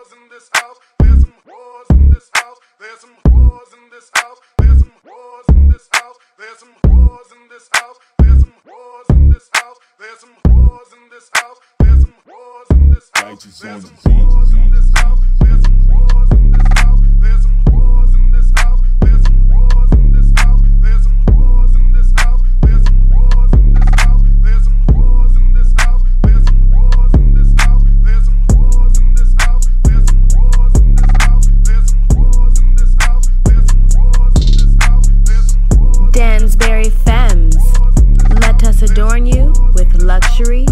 whores in this house. There's some whores in this house. There's some whores in this house. There's some whores in this house. There's some whores in this house. There's some whores in this house. There's some whores in this house. There's some whores in this house. There's some whores in this house. There's some whores in this house. There's some whores in this house. There's some whores in this house. There's some whores in this house. There's some whores in this house. There's some whores in this house. There's some whores in this house. There's some whores in this house. There's some whores in this house. There's some whores in this house. There's some whores in this house. There's some whores. Dansbury Femmes, let us adorn you with luxury